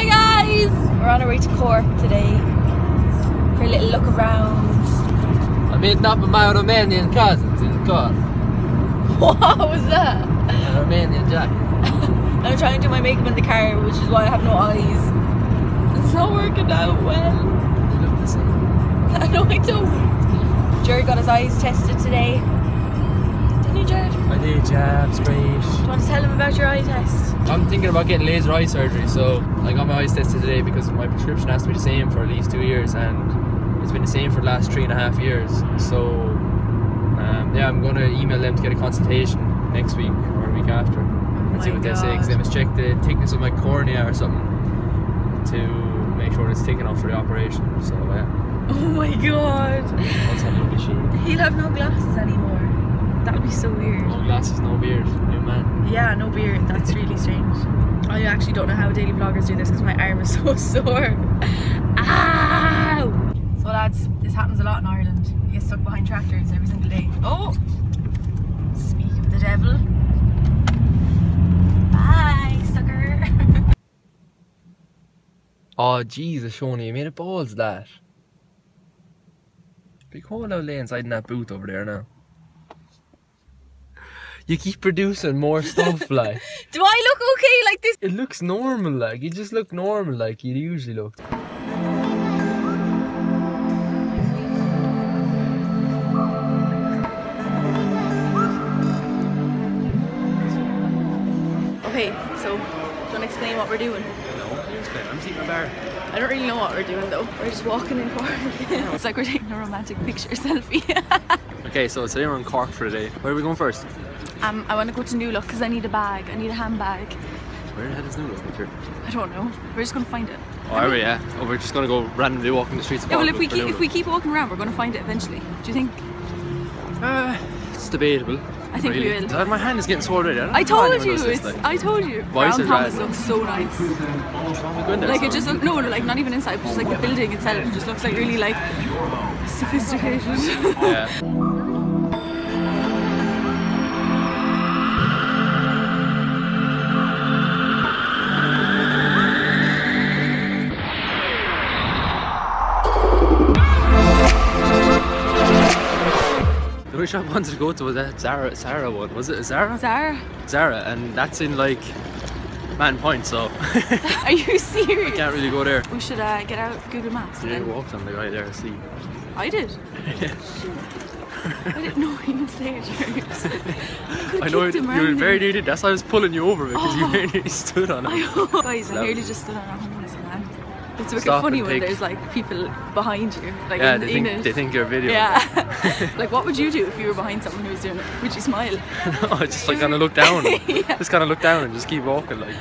Hi guys! We're on our way to Cork today for a little look around. I meet up with my Romanian cousins in Cork. What was that? A Romanian jack. I'm trying to do my makeup in the car, which is why I have no eyes. It's not working out well. You look the same. No, I don't. Jared got his eyes tested today. Didn't you, Jared? I did, yeah, it's great. Do you want to tell him about your eye test? I'm thinking about getting laser eye surgery, so I got my eyes tested today because my prescription has to be the same for at least 2 years, and it's been the same for the last 3.5 years. So, yeah, I'm going to email them to get a consultation next week or the week after. And see what they say, because they must check the thickness of my cornea or something to make sure it's thick enough for the operation. So yeah. Oh my god! He'll have no glasses anymore. That'll be so weird. No glasses, no beard, new man. Yeah, no beard. That's really strange. I actually don't know how daily vloggers do this because my arm is so sore. Ow! So lads, this happens a lot in Ireland. You get stuck behind tractors every single day. Oh! Speak of the devil. Bye, sucker. Oh Jesus, Shona, you made it balls, that. Be cold out lay inside in that booth over there now. You keep producing more stuff, like. Do I look okay like this? It looks normal, like. You just look normal, like you usually look. Okay, so, do you want to explain what we're doing? No, can you explain? I'm just eating a bar. I don't really know what we're doing though. We're just walking in Cork. It's like we're taking a romantic picture selfie. Okay, so today we're in Cork for the day. Where are we going first? I want to go to New Look because I need a bag. I need a handbag. Where the hell is New Look? I don't know. We're just going to find it. Oh, are we? Yeah. Oh, we're just going to go randomly walking the streets of Cork. Yeah, well, if we keep walking around, we're going to find it eventually. Do you think? It's debatable. I think really. We will. My hand is getting sore already. I told you. Brown Thomas looks so nice. Like it just looks, no, like not even inside, but just like the building itself. It just looks like really like sophisticated. Yeah. Which I wanted to go to was that Zara one. Was it Zara? Zara, and that's in like Man Point, so. Are you serious? I can't really go there. We should get out Google Maps. You walked on the guy there, see. I did. Yeah. I didn't know he was there. I know you were very needed. That's why I was pulling you over because you very nearly stood on it. Guys, I nearly just stood on a homeless man. It's wicked funny when there's like people behind you, like yeah, they think you're videoing. Yeah. Like what would you do if you were behind someone who was doing it? Would you smile? No, just like kind of look down. Yeah. Just kind of look down and just keep walking. Like,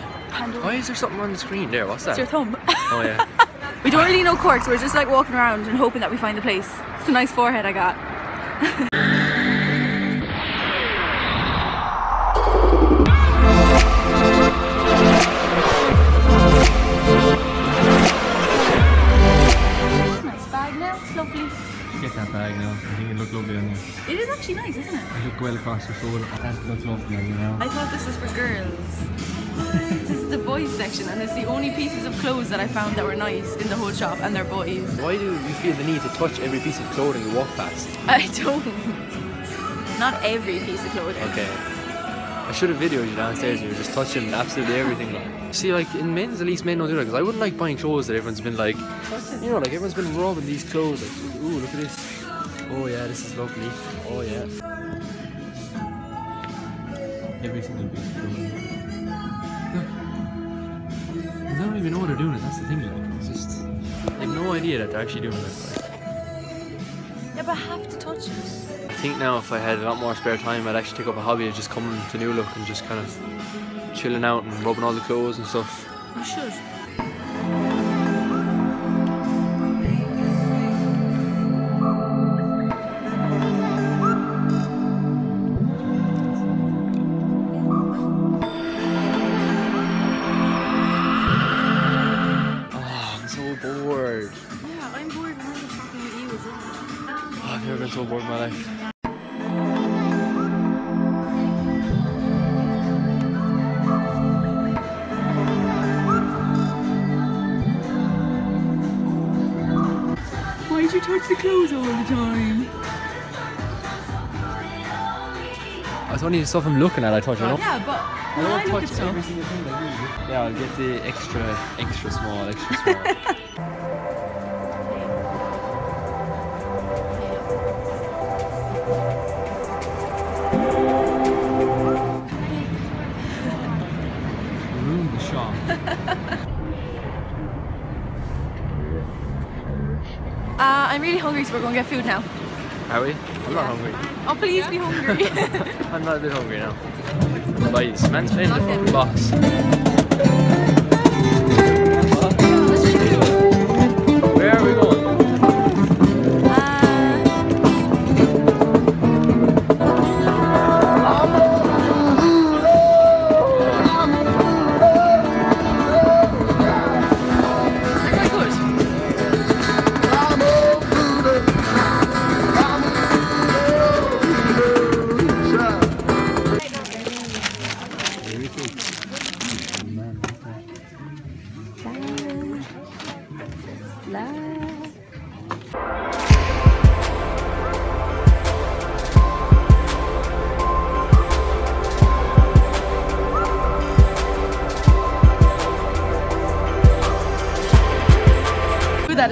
why is there something on the screen there? What's that? It's your thumb. Oh yeah. We don't really know Cork, so we're just like walking around and hoping that we find the place. It's a nice forehead I got. It is actually nice, isn't it? I look well across your shoulder. That's what's lovely, you know. I thought this was for girls. This is the boys section, and it's the only pieces of clothes that I found that were nice in the whole shop, and they're boys. Why do you feel the need to touch every piece of clothing you walk past? I don't. Not every piece of clothing. Okay. I should have videoed you downstairs. You were just touching absolutely everything. Like. See, like in men's, at least men don't do that. Because I wouldn't like buying clothes that everyone's been like, you know, like everyone's been robbing these clothes. Like, ooh, look at this. Oh yeah, this is lovely. Oh yeah. Every single bit. Look. They don't even know what they're doing. That's the thing. Like, it's just they have no idea that they're actually doing it. Yeah, but I have to touch it. I think now if I had a lot more spare time, I'd actually take up a hobby of just coming to New Look and just kind of chilling out and rubbing all the clothes and stuff. You should. So bored my life. touch the clothes all the time. It's only stuff I'm looking at, I touch it up. Yeah, but when I look at stuff. Yeah, I'll get the extra small, extra small. I'm really hungry, so we're going to get food now. Are we? I'm not hungry. Oh, please be hungry. I'm not a bit hungry now. But this man's playing the fucking box. Where are we going?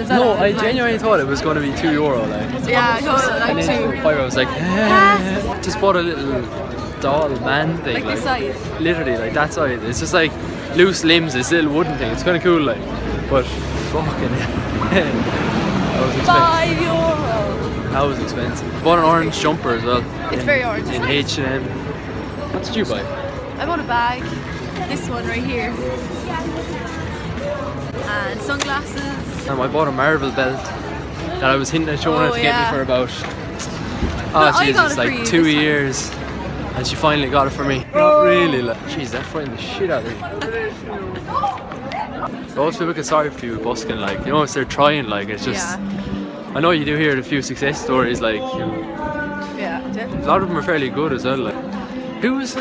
No, I genuinely thought it was going to be €2. Like, yeah, like €2. I was like, eh. Just bought a little doll man thing. Like this size. Literally, like that size. It's just like loose limbs, this little wooden thing. It's kind of cool, like. But fucking hell. That was expensive. €5. That was expensive. Bought an orange jumper as well. It's very orange. In H&M. What did you buy? I bought a bag. This one right here. And sunglasses. I bought a Marvel belt that I was hinting at Shona to get me for about like 2 years, and she finally got it for me. Not really, like, jeez, that frightened the shit out of me. So also people get sorry for you busking, like, you know, if they're trying, like, it's just, I know you do hear a few success stories, like, a lot of them are fairly good as well. Like, who was H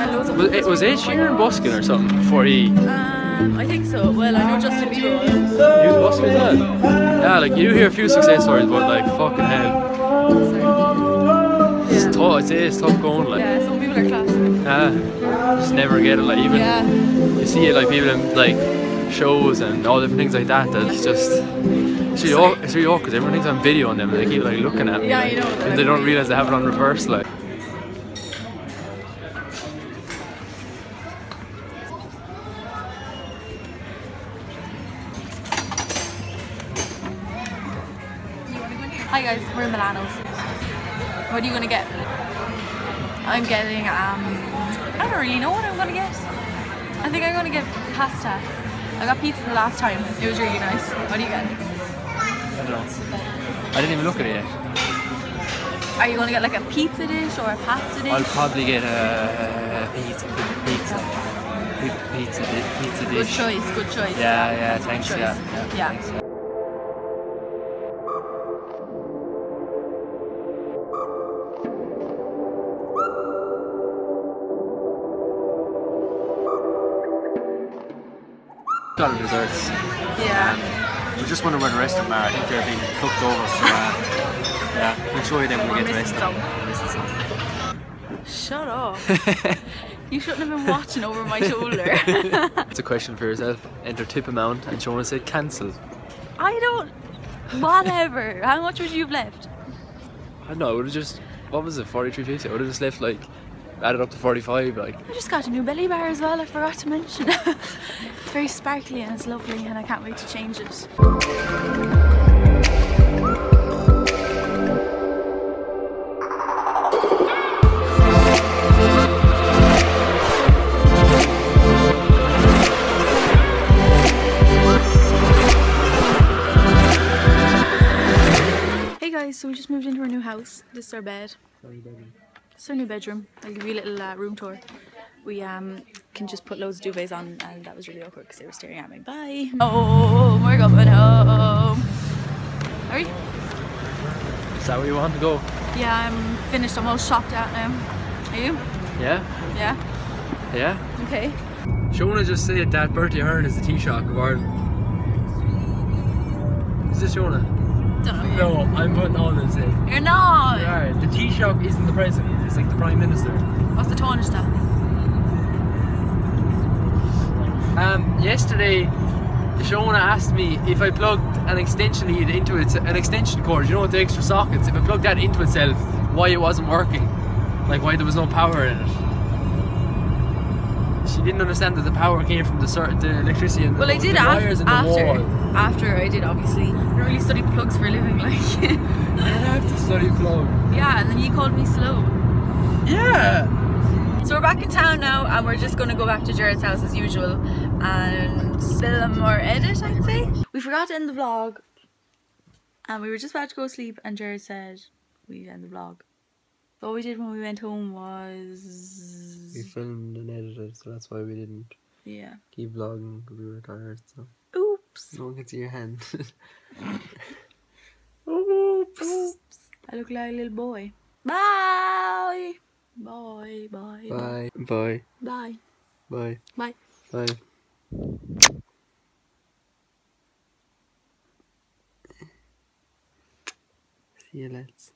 here in busking or something before he? I think so. Well, I know Justin Bieber was. He was busking as well. Yeah, like you hear a few success stories, but like fucking hell. It's tough. It's tough going. Like. Yeah, some people are classic. Yeah, just never get it. Like even you see it, like people in like shows and all different things like that. That's just it's really awkward. Everything's on video on them. And they keep like looking at me. Yeah, like, you know. And they don't realize they have it on reverse. Like. Hi guys, we're in Milanos. What are you gonna get? I'm getting I don't really know what I'm gonna get. I think I'm gonna get pasta. I got pizza the last time. It was really nice. What are you getting? I don't know. I didn't even look at it yet. Are you gonna get like a pizza dish or a pasta dish? I'll probably get a pizza dish. Good choice. Good choice. Yeah. Thanks. Good choice. Yeah. Thanks. Got desserts. Yeah. We just wonder where the rest of them are. I think they're being cooked over, so yeah, we'll show you then when we get the rest of them. Shut up. You shouldn't have been watching over my shoulder. It's a question for yourself. Enter tip amount and Shona said cancel. I don't. Whatever. How much would you have left? I don't know. I would have just. What was it? 43.50. I would have just left like. Added up to 45, like. I just got a new belly bar as well, I forgot to mention. It's very sparkly and it's lovely and I can't wait to change it. Hey guys, so we just moved into our new house. This is our bed. It's our new bedroom. I'll give you a little room tour. We can just put loads of duvets on, and that was really awkward because they were staring at me. Bye! Oh, we're going home! Are we? Is that where you want to go? Yeah, I'm finished. I'm all shopped out now. Are you? Yeah. Yeah? Yeah. Okay. Shona just said that Bertie Ahern is the Taoiseach of Ireland. Is this Shona? don't know. No, I'm putting all this in. You're not. You are. The tea shop isn't the president. It's like the prime minister. What's the Taoiseach? Yesterday, Shona asked me if I plugged an extension lead into it, an extension cord. You know, with the extra sockets. If I plugged that into itself, why it wasn't working? Like why there was no power in it. She didn't understand that the power came from the electricity and the, well, I did the wires and the wall. After I did, obviously. I don't really study plugs for a living, like. You don't have to study plugs. Yeah, and then you called me slow. Yeah! So we're back in town now, and we're just going to go back to Jared's house as usual and film or edit, I'd say. We forgot to end the vlog, and we were just about to go sleep, and Jared said we'd end the vlog. All we did when we went home was... we filmed and edited, so that's why we didn't keep vlogging, because we were tired, so... Oops! No one can see your hand. Oops! Oops! I look like a little boy. Bye! Bye, bye, bye. Bye. Bye. Bye. Bye. Bye. Bye. See you lads.